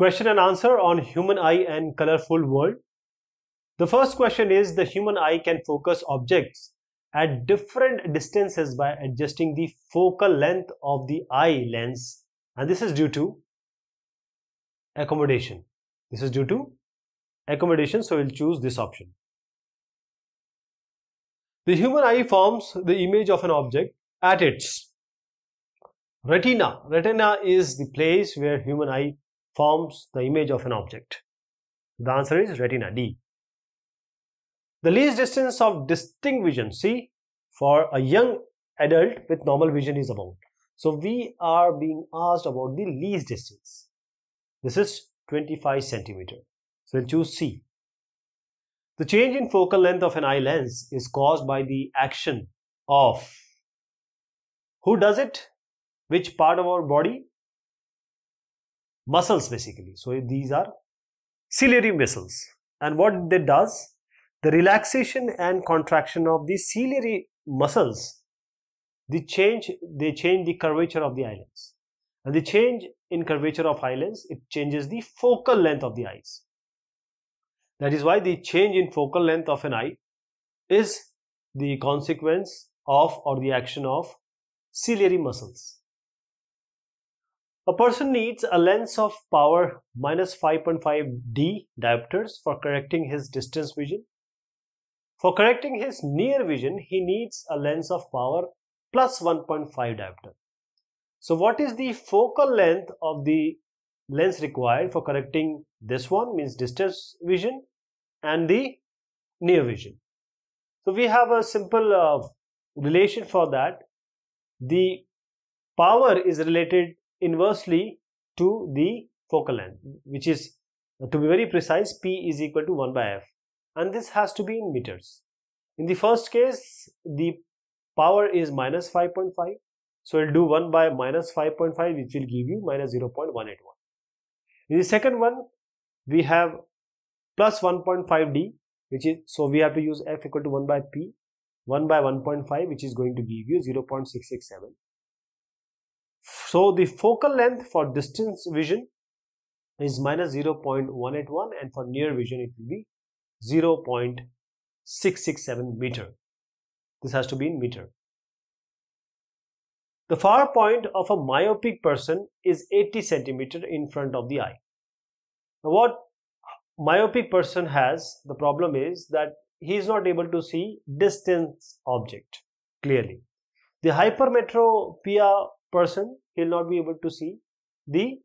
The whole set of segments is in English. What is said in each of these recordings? Question and answer on human eye and colorful world. The first question is, the human eye can focus objects at different distances by adjusting the focal length of the eye lens, and this is due to accommodation. So we'll choose this option. The human eye forms the image of an object at its retina. Retina is the place where human eye forms the image of an object. The answer is retina, D. The least distance of distinct vision, C, for a young adult with normal vision is about. So we are being asked about the least distance. This is 25 centimeter. So we'll choose C. The change in focal length of an eye lens is caused by the action of, who does it? Which part of our body? Muscles basically. So these are ciliary muscles. And what that does? The relaxation and contraction of the ciliary muscles, they change the curvature of the eye lens. And the change in curvature of eye lens, it changes the focal length of the eyes. That is why the change in focal length of an eye is the consequence of or the action of ciliary muscles. A person needs a lens of power minus 5.5 D diopters for correcting his distance vision. For correcting his near vision, he needs a lens of power plus 1.5 diopter. So what is the focal length of the lens required for correcting this one, means distance vision and the near vision? So we have a simple relation for that. The power is related inversely to the focal length, which is, to be very precise, P is equal to 1/f, and this has to be in meters. In the first case, the power is minus 5.5, so we'll do 1 by minus 5.5, which will give you minus 0.181. In the second one, we have plus 1.5 D, which is, so we have to use F equal to 1 by P, 1 by 1.5, which is going to give you 0.667. So the focal length for distance vision is minus 0.181, and for near vision it will be 0.667 meter. This has to be in meter. The far point of a myopic person is 80 centimeter in front of the eye. Now what myopic person has, the problem is that he is not able to see distance object clearly. The hypermetropia person, he will not be able to see the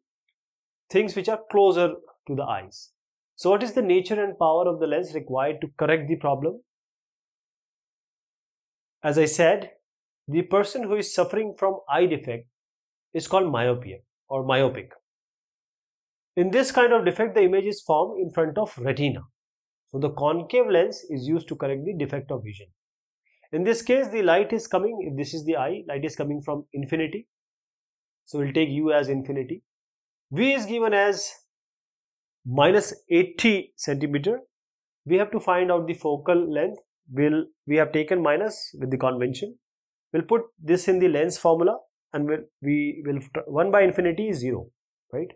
things which are closer to the eyes. So what is the nature and power of the lens required to correct the problem? As I said, the person who is suffering from eye defect is called myopia or myopic. In this kind of defect, the image is formed in front of retina. So the concave lens is used to correct the defect of vision. In this case, the light is coming, if this is the eye, light is coming from infinity. So we'll take U as infinity. V is given as minus 80 centimeter. We have to find out the focal length. We have taken minus with the convention. We'll put this in the lens formula, and we will 1 by infinity is 0, right?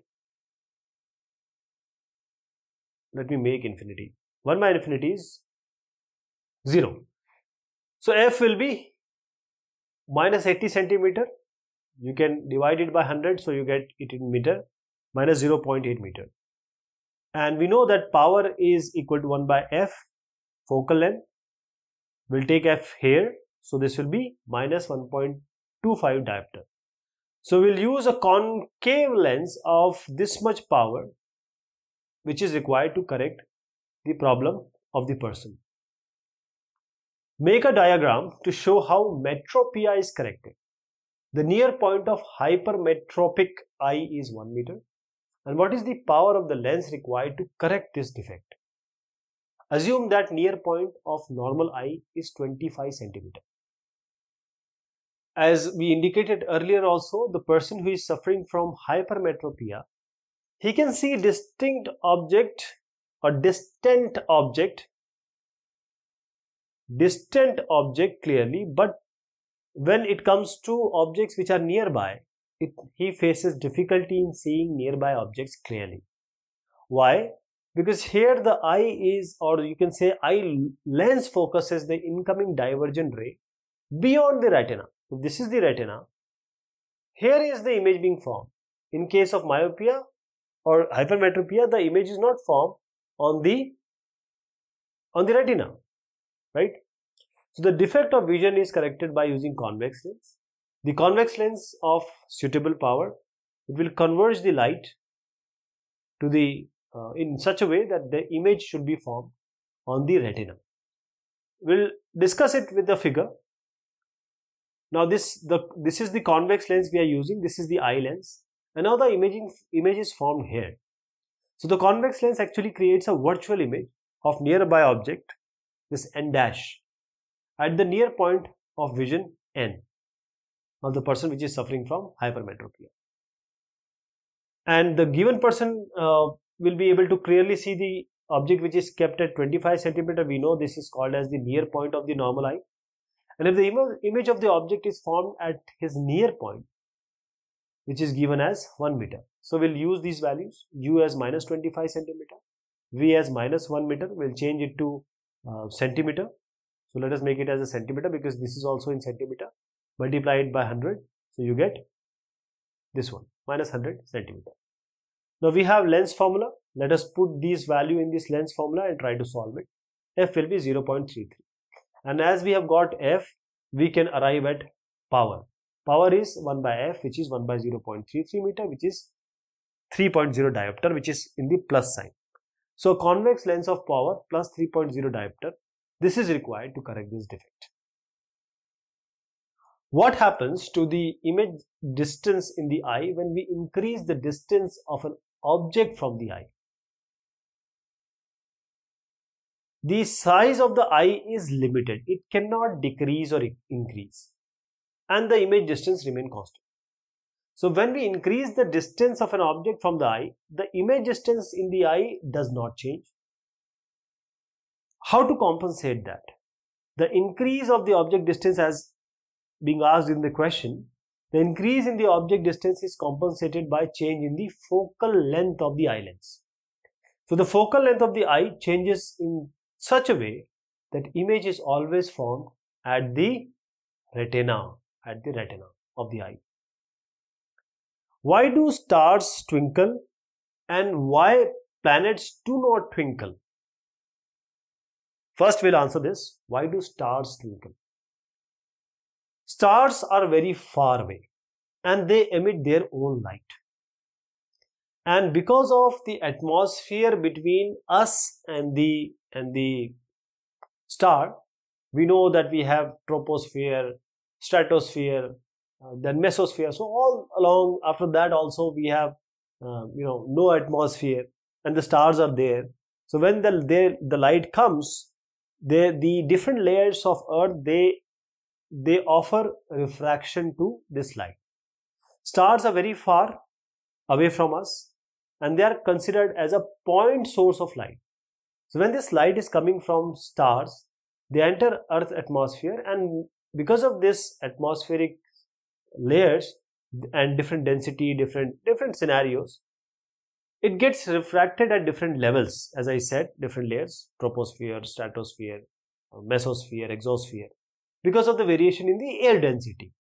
Let me make infinity. 1 by infinity is 0. So F will be minus 80 centimeter. You can divide it by 100, so you get it in meter, minus 0.8 meter. And we know that power is equal to 1/f, focal length. We'll take F here, so this will be minus 1.25 diopter. So we'll use a concave lens of this much power, which is required to correct the problem of the person. Make a diagram to show how metropia is corrected. The near point of hypermetropic eye is 1 meter. And what is the power of the lens required to correct this defect? Assume that near point of normal eye is 25 centimeter. As we indicated earlier also, the person who is suffering from hypermetropia, he can see distant object clearly, but when it comes to objects which are nearby, he faces difficulty in seeing nearby objects clearly. Why? Because here the eye is, or you can say eye lens focuses the incoming divergent ray beyond the retina. If this is the retina, here is the image being formed. In case of myopia or hypermetropia, the image is not formed on the retina, right? So the defect of vision is corrected by using convex lens. The convex lens of suitable power, it will converge the light to the in such a way that the image should be formed on the retina. We'll discuss it with the figure. Now this is the convex lens we are using. This is the eye lens, and now the image is formed here. So the convex lens actually creates a virtual image of nearby object, this N dash, at the near point of vision N of the person which is suffering from hypermetropia. And the given person will be able to clearly see the object which is kept at 25 cm. We know this is called as the near point of the normal eye. And if the image of the object is formed at his near point, which is given as 1 meter. So we'll use these values, u as -25 cm, v as -1 meter. We'll change it to centimeter. So let us make it as a centimeter because this is also in centimeter. Multiply it by 100. So you get this one, -100 cm. Now we have lens formula. Let us put these value in this lens formula and try to solve it. F will be 0.33. And as we have got F, we can arrive at power. Power is 1 by F, which is 1 by 0.33 meter, which is 3.0 diopter, which is in the plus sign. So convex lens of power plus 3.0 diopter. This is required to correct this defect. What happens to the image distance in the eye when we increase the distance of an object from the eye? The size of the eye is limited. It cannot decrease or increase, and the image distance remain constant. So when we increase the distance of an object from the eye, the image distance in the eye does not change. How to compensate that? The increase of the object distance, as being asked in the question, the increase in the object distance is compensated by change in the focal length of the eye lens. So the focal length of the eye changes in such a way that image is always formed at the retina, of the eye. Why do stars twinkle and why planets do not twinkle? First we'll answer this. Why do stars twinkle? Stars are very far away and they emit their own light. And because of the atmosphere between us and the star, we know that we have troposphere, stratosphere, then mesosphere. So all along after that also we have no atmosphere and the stars are there. So when the light comes, the different layers of Earth, they offer refraction to this light. Stars are very far away from us and they are considered as a point source of light. So when this light is coming from stars, they enter Earth's atmosphere, and because of this atmospheric layers and different density, different scenarios, it gets refracted at different levels. As I said, different layers, troposphere, stratosphere, mesosphere, exosphere, because of the variation in the air density.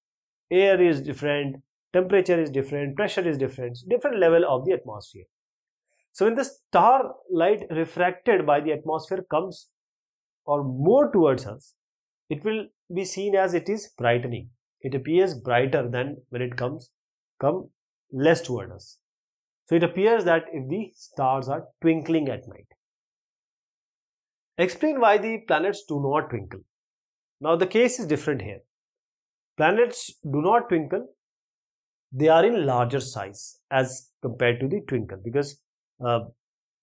Air is different, temperature is different, pressure is different, different level of the atmosphere. So when the star light refracted by the atmosphere comes or more towards us, it will be seen as it is brightening. It appears brighter than when it come less toward us. So it appears that if the stars are twinkling at night. Explain why the planets do not twinkle. Now the case is different here. Planets do not twinkle. They are in larger size as compared to the twinkle because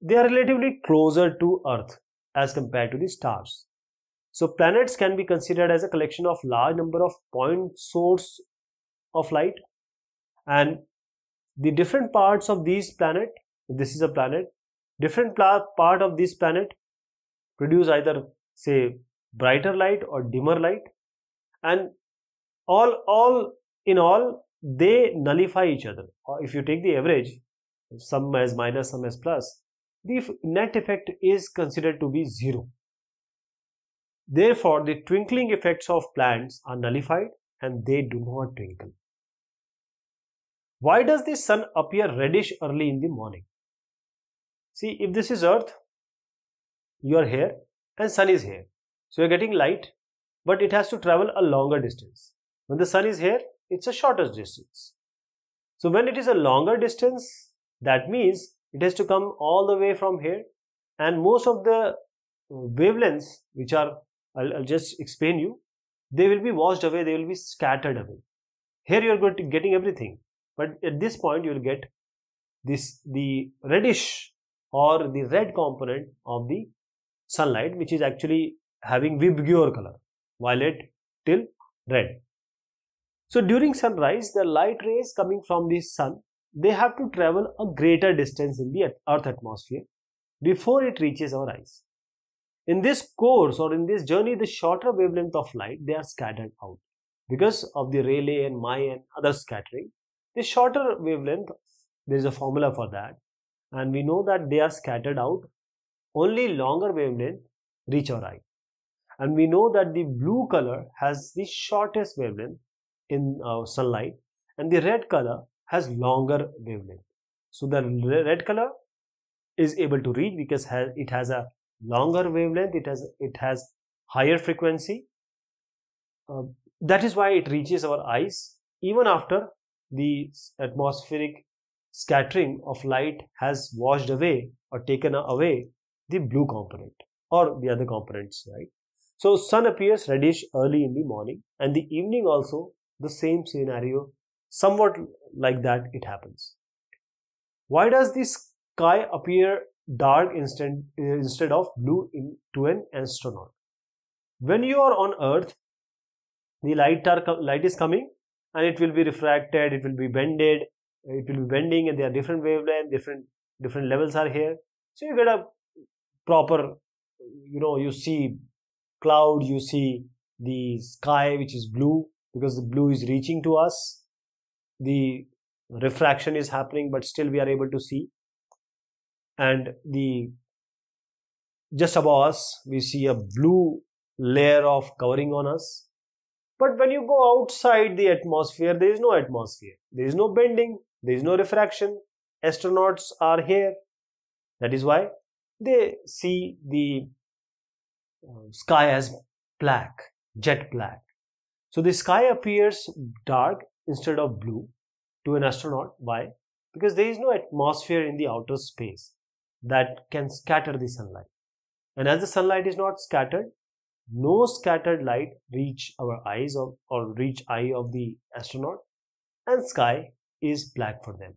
they are relatively closer to Earth as compared to the stars. So planets can be considered as a collection of large number of point source of light, and the different parts of these planet, this is a planet, different part of this planet produce either say brighter light or dimmer light, and all in all they nullify each other. Or if you take the average, some as minus, some as plus, the net effect is considered to be zero. Therefore, the twinkling effects of planets are nullified and they do not twinkle. Why does the sun appear reddish early in the morning? See, if this is Earth, you are here and sun is here. So you are getting light, but it has to travel a longer distance. When the sun is here, it's a shorter distance. So when it is a longer distance, that means it has to come all the way from here, and most of the wavelengths which are, I'll just explain you, they will be washed away, they will be scattered away. Here you are getting everything, but at this point you will get this, the reddish or the red component of the sunlight, which is actually having vibgyor color, violet till red. So during sunrise, the light rays coming from the sun, they have to travel a greater distance in the Earth atmosphere before it reaches our eyes. In this course or in this journey, the shorter wavelength of light, they are scattered out. Because of the Rayleigh and Maye and other scattering, the shorter wavelength, there is a formula for that, and we know that they are scattered out. Only longer wavelength reach our eye. And we know that the blue color has the shortest wavelength in sunlight, and the red color has longer wavelength. So the red color is able to reach because it has a longer wavelength, it has higher frequency. That is why it reaches our eyes even after the atmospheric scattering of light has washed away or taken away the blue component or the other components, right? So sun appears reddish early in the morning, and the evening also the same scenario, somewhat like that it happens. Why does the sky appear dark instead of blue to an astronaut? When you are on Earth, the light is coming and it will be refracted, it will be bended, it will be bending, and there are different wavelengths, different levels are here. So you get a proper, you see cloud, you see the sky which is blue because the blue is reaching to us. The refraction is happening, but still we are able to see. And the just above us, we see a blue layer of covering on us. But when you go outside the atmosphere, there is no atmosphere. There is no bending. There is no refraction. Astronauts are here. That is why they see the sky as black, jet black. So the sky appears dark instead of blue to an astronaut. Why? Because there is no atmosphere in the outer space that can scatter the sunlight. And as the sunlight is not scattered, no scattered light reach our eyes or reach eye of the astronaut, and sky is black for them.